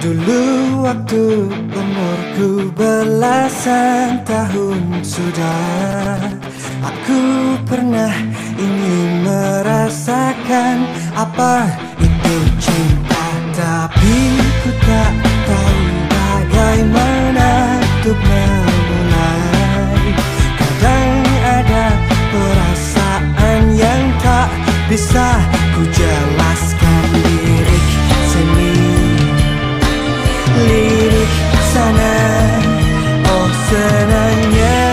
Dulu waktu umurku belasan tahun sudah, aku pernah ingin merasakan apa itu cinta. Tapi ku tak tahu bagaimana untuk memulai. Kadang ada perasaan yang tak bisa ku jelaskan. Lirik sini, lirik sana, oh senangnya.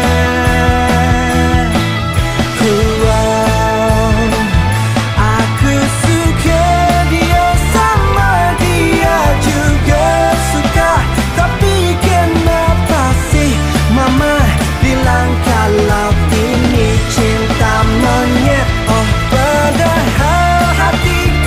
Kalau ini cinta monyet, oh padahal hatiku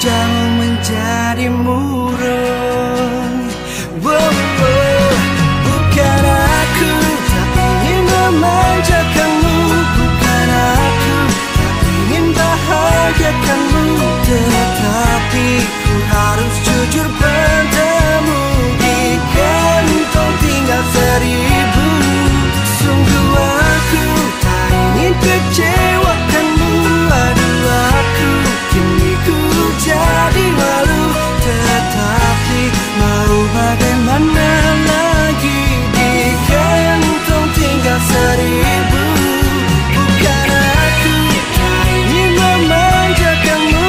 Hujan menjadi murung. Wow, wow. Bukan aku tak ingin memanjakanmu, bukan aku tak ingin bahagiakanmu, tetapi ku harus jujur padamu. Di kantong tinggal 1000, sungguh aku tak ingin kecewakanmu. Aduh aku kini ku jadi malu, tetapi mau bagaimana lagi. Di kantong tinggal 1000, bukan aku tak ingin memanjakanmu.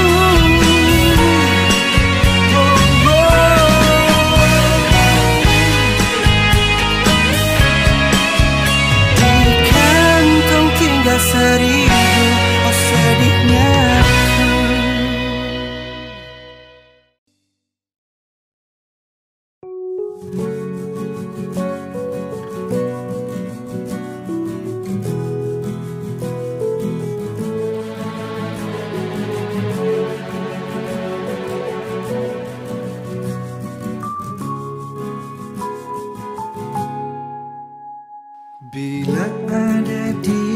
Seribu, oh sedihnya aku. Bila ada di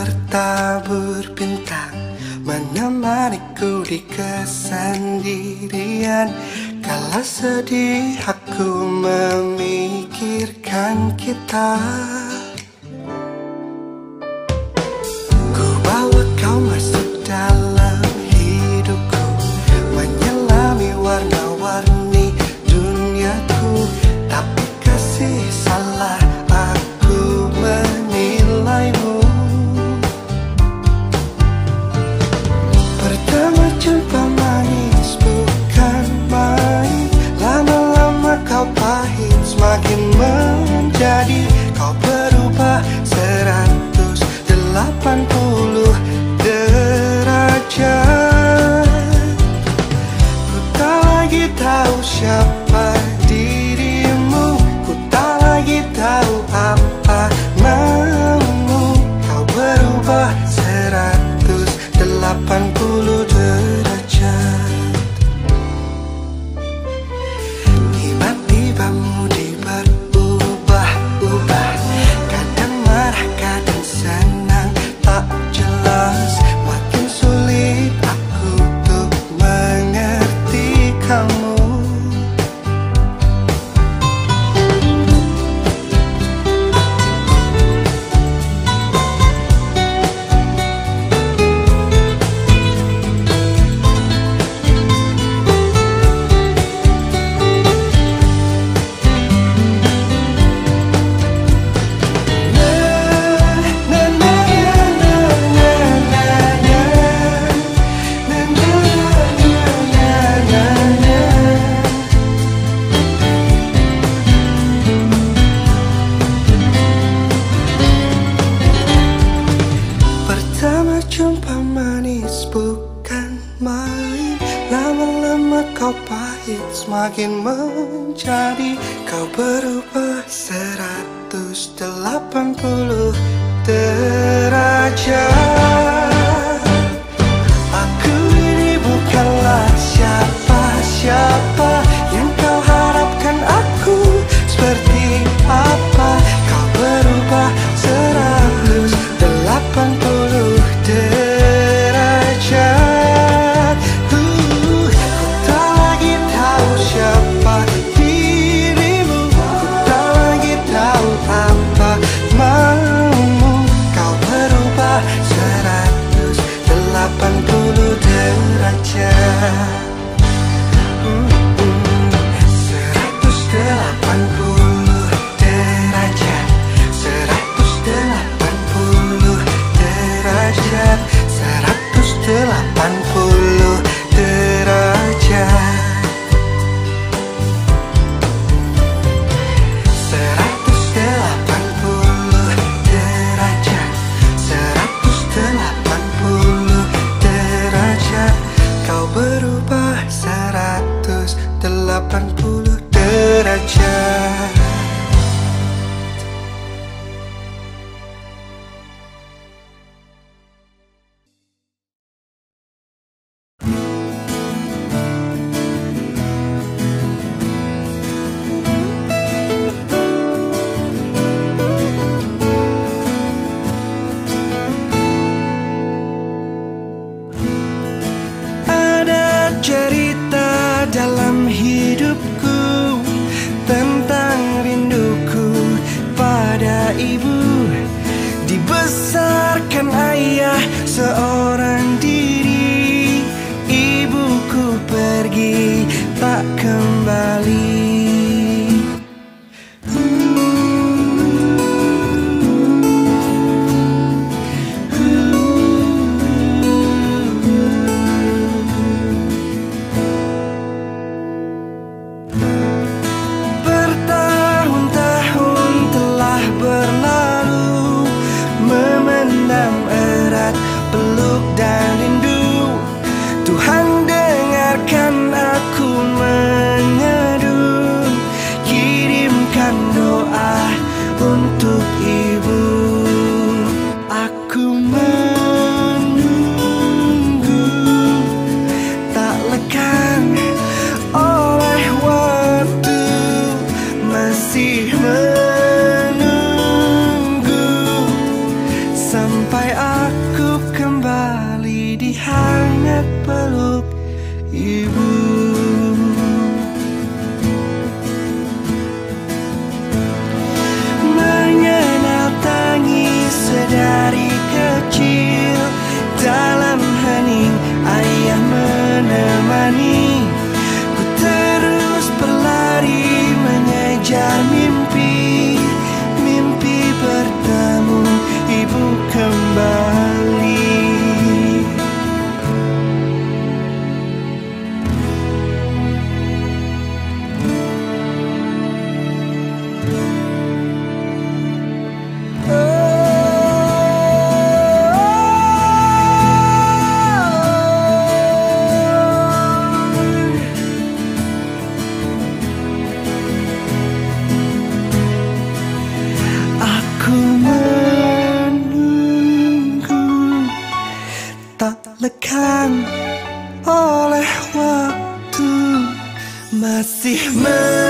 harta berbintang menemaniku di kesendirian. Kala sedih aku memikirkan kita. Ku bawa kau masuk dalam hidupku, menyelami warna-warni duniaku. Tapi kasih salah aku menilaimu. Pertama jumpa manis bukan main, lama-lama kau pahit semakin menjadi. Kau berubah 180 derajat. Ku tak lagi tahu siapa dirimu, ku tak lagi tahu apa namamu. Kau berubah 180 derajat. Tiba-tiba mudah berubah-ubah, kadang marah kadang senang tak jelas. Makin sulit aku untuk mengerti kamu. Jumpa manis bukan main, lama-lama kau pahit semakin menjadi. Kau berubah 180 derajat. Aku ini bukanlah siapa-siapa yang kau harapkan aku seperti apa. Kau berubah 180 derajat. 180 derajat, 180 derajat, 180 derajat. 180 derajat. Ada cerita dalam hidupku tentang rinduku pada ibu. Dibesarkan ayah seorang diri, ibuku pergi tak kembali. Sampai Aku kembali dihangat peluk ibu. Mengenal tangis sedari kecil, dalam hening ayah menemani. Ku terus berlari mengejar mimpi, mimpi bertemu ibu kembali. Lekang oleh waktu, masih menunggu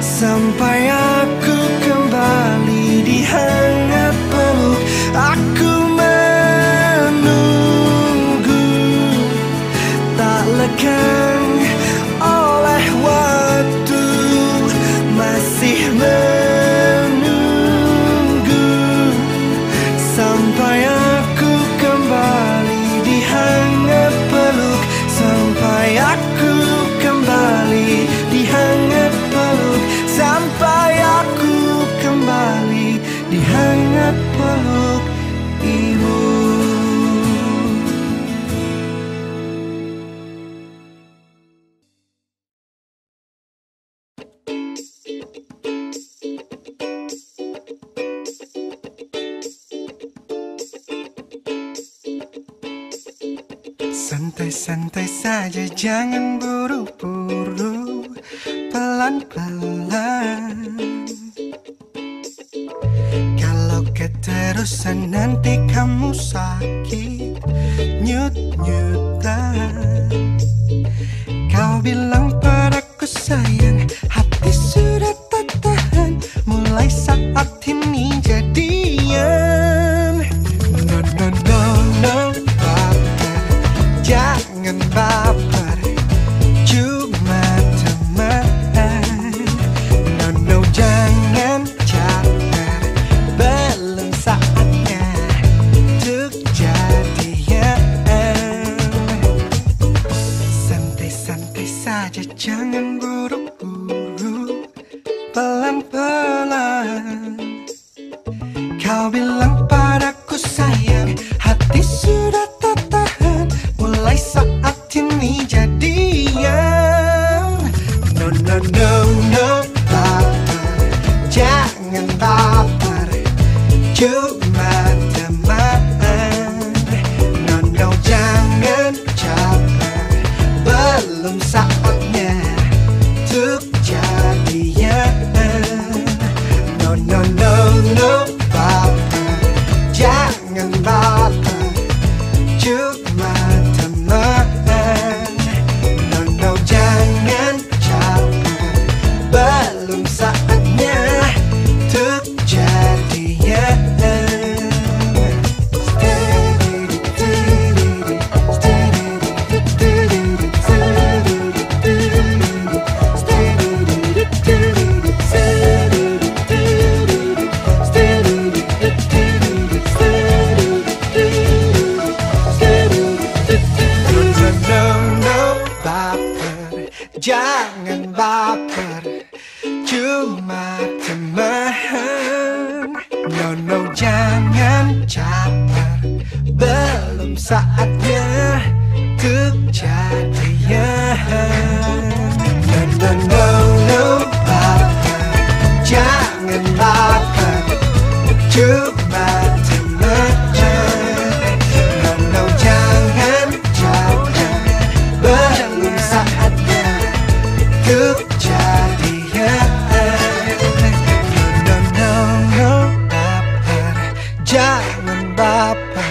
sampai aku kembali dihangat peluk. Aku menunggu tak lekang oleh waktu, masih menunggu sampai aku kembali dihangat peluk, sampai aku kembali dihangat peluk, sampai aku kembali dihangat peluk ibu. Santai-santai saja, jangan buru-buru, pelan-pelan. Kalau keterusan nanti kamu sakit, nyut-nyutan. Kau bilang padaku sayang, hati sudah tak tahan, mulai saat ini jadian. No, no, no, no. Jangan baper, cuma teman. No, no, jangan caper, belum saatnya untuk jadian. Santai-santai saja, jangan buru-buru, pelan-pelan. Kau bilang padaku sayang, hati sudah tak tahan, mulai saat ini jadian. No, no, no, no, baper, jangan baper, cuma teman. No, no, jangan caper, belum saatnya untuk jadian. No, no, no, no, baper, jangan baper, cuma teman. No, no, jangan capek, belum saatnya untuk jadian. Jangan baper, cuma teman. No, no, jangan caper, belum saatnya untuk jadian. No, no, no, no, baper, jangan baper, cuma teman. No, no, jangan caper, belum saatnya good jadian. No, no, no, baper, jangan baper.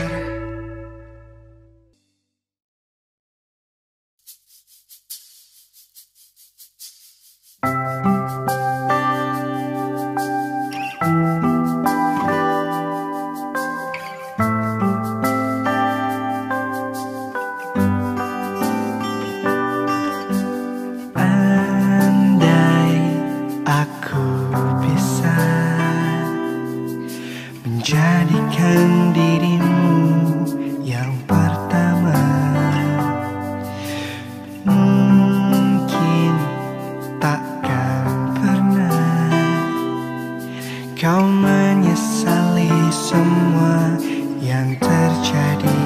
jadikan dirimu yang pertama. Mungkin takkan pernah kau menyesali semua yang terjadi.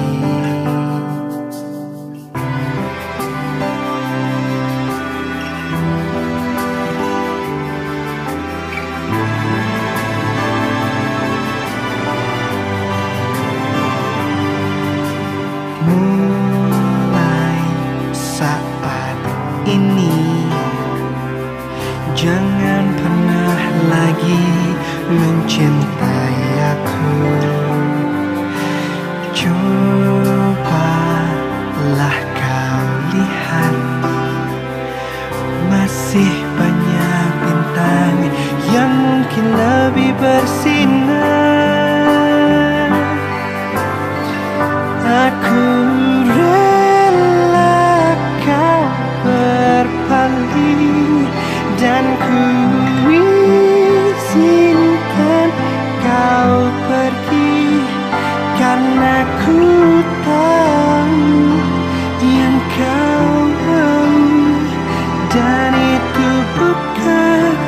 Mulai saat ini, jangan pernah lagi mencintai aku. Cobalah kau lihat, masih banyak bintang yang mungkin lebih bersinar. Aku rela kau berpaling, dan ku izinkan kau pergi, karena ku tahu yang kau mau, dan itu bukan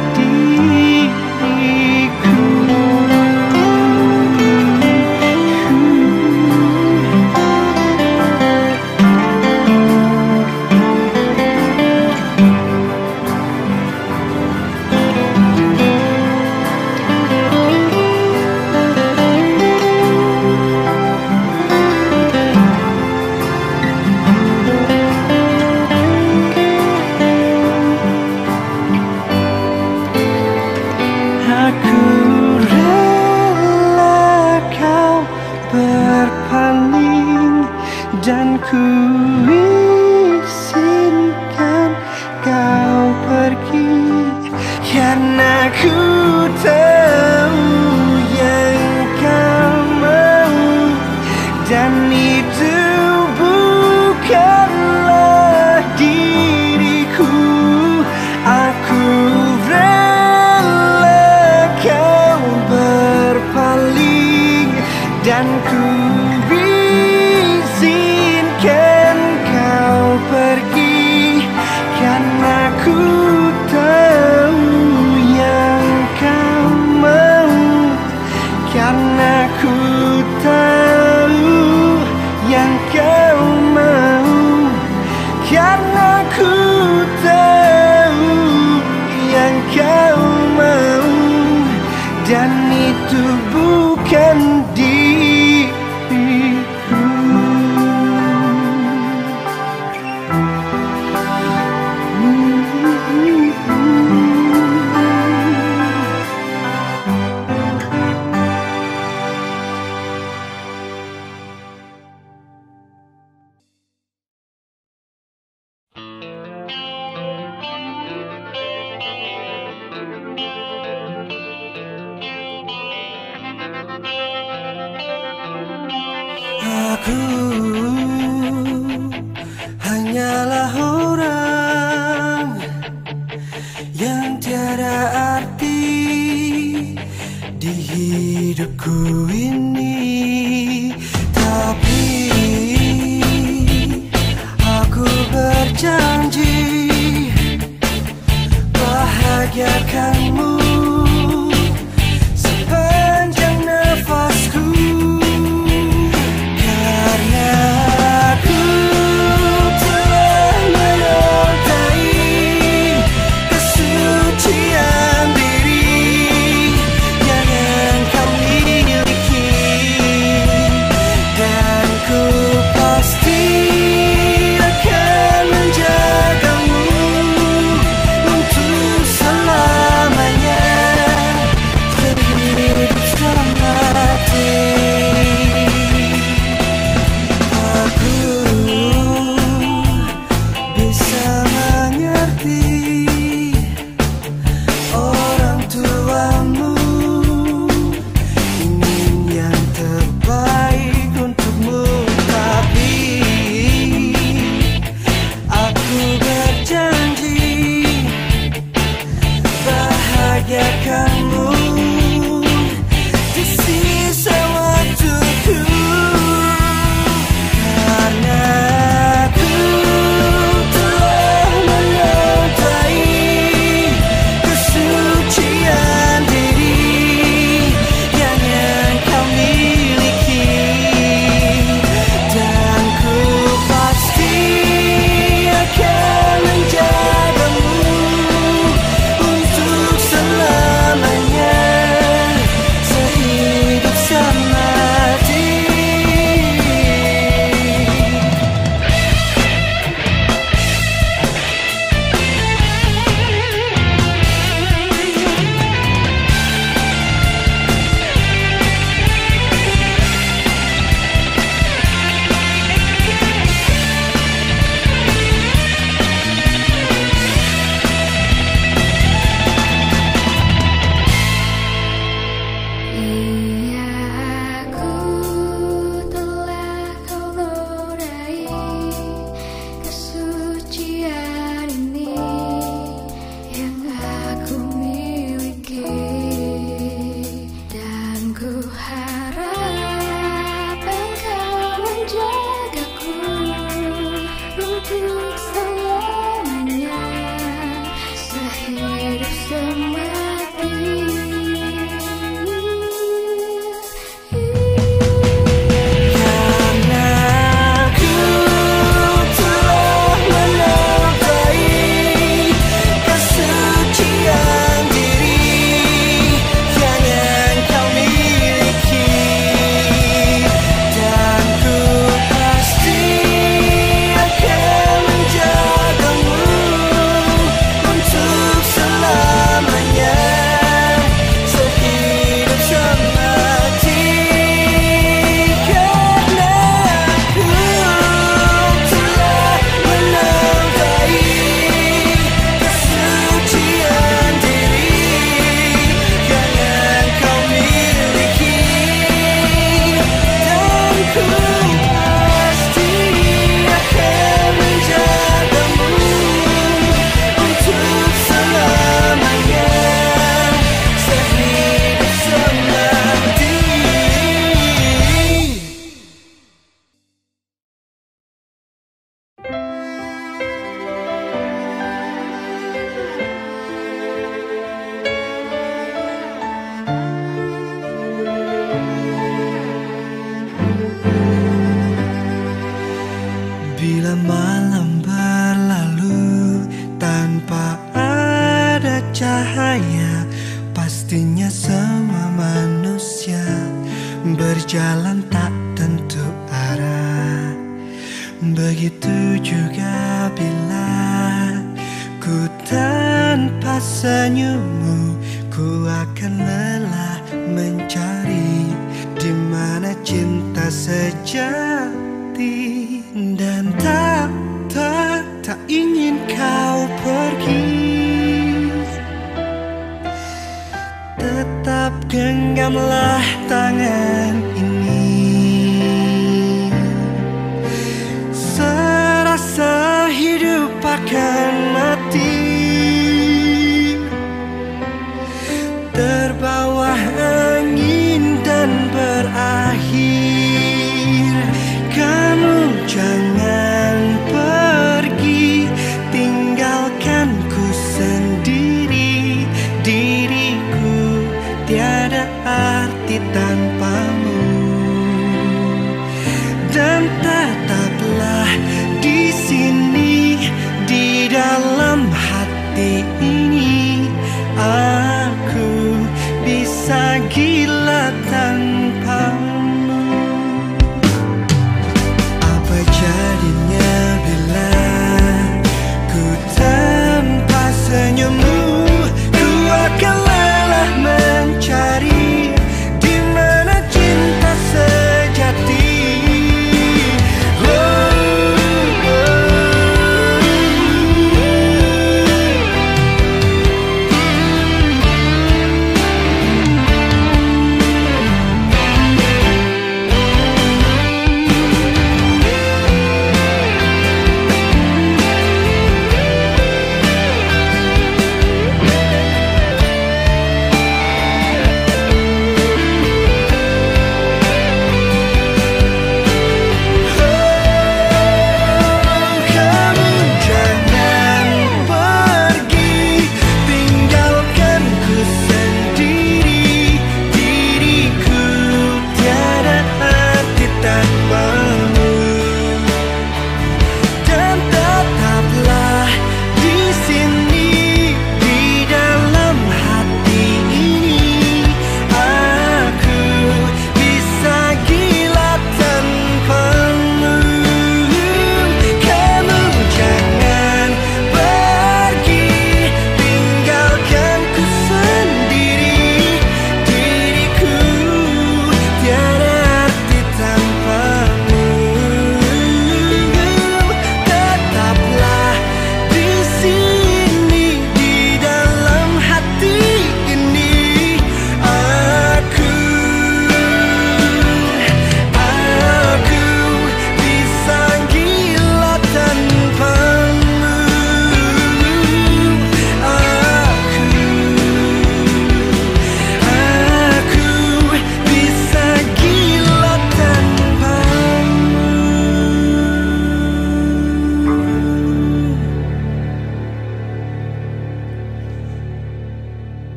Tanpa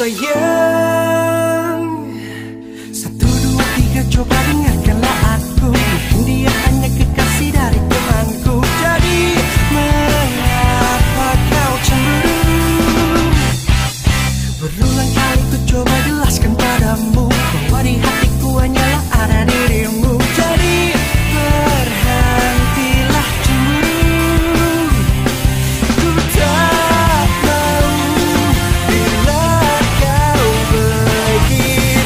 sayang. 1, 2, 3, coba dengarkanlah aku. Mungkin dia hanya kekasih dari temanku. Jadi mengapa kau cemburu? Berulang kali ku coba jelaskan padamu bahwa di hatiku hanyalah ada dirimu. Jadi berhentilah cemburu. Ku tak mau bila kau begitu.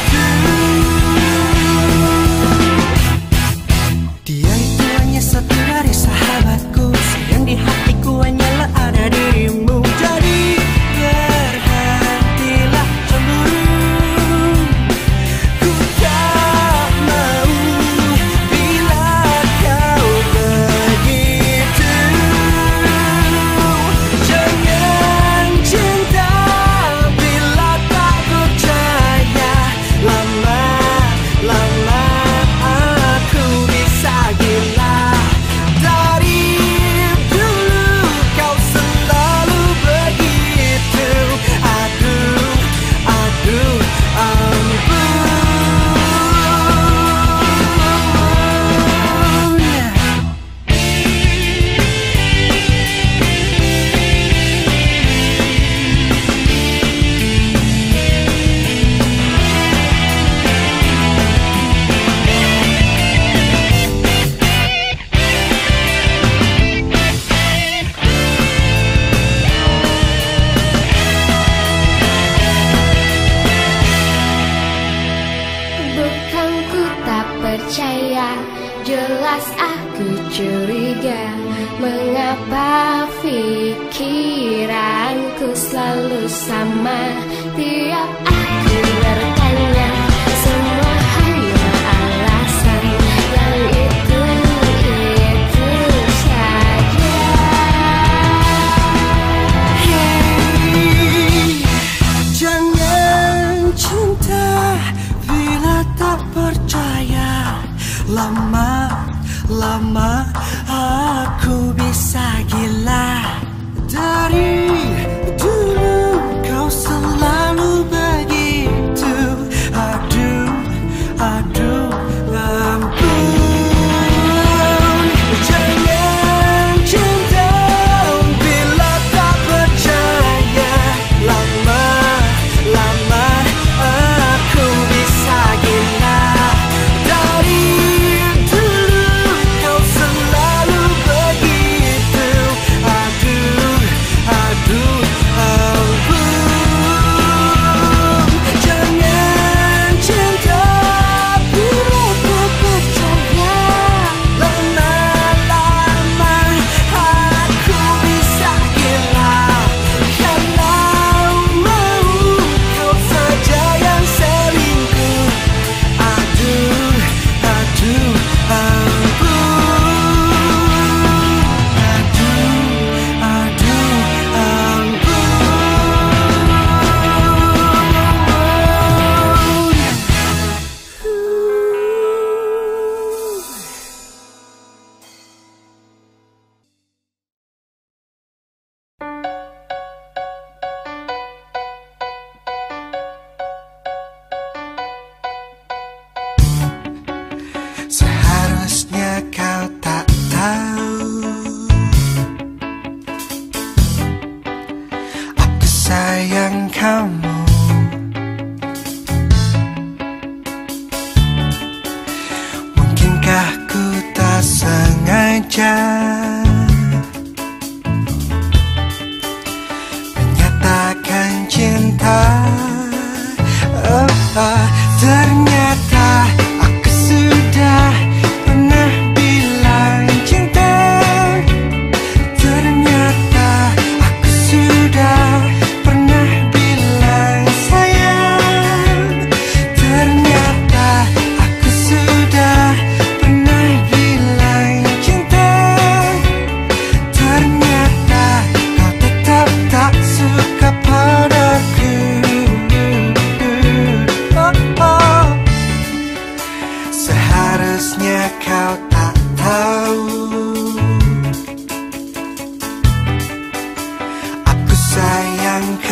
Dia itu hanya satu dari sahabatku. Sayang di hatiku hanyalah ada dirimu. Jadi lama-lama aku bisa gila. Dari dulu kau selalu begitu. Aduh, aduh, ampun. Jangan cinta bila tak percaya. Lama-lama aku bisa gila.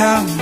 Come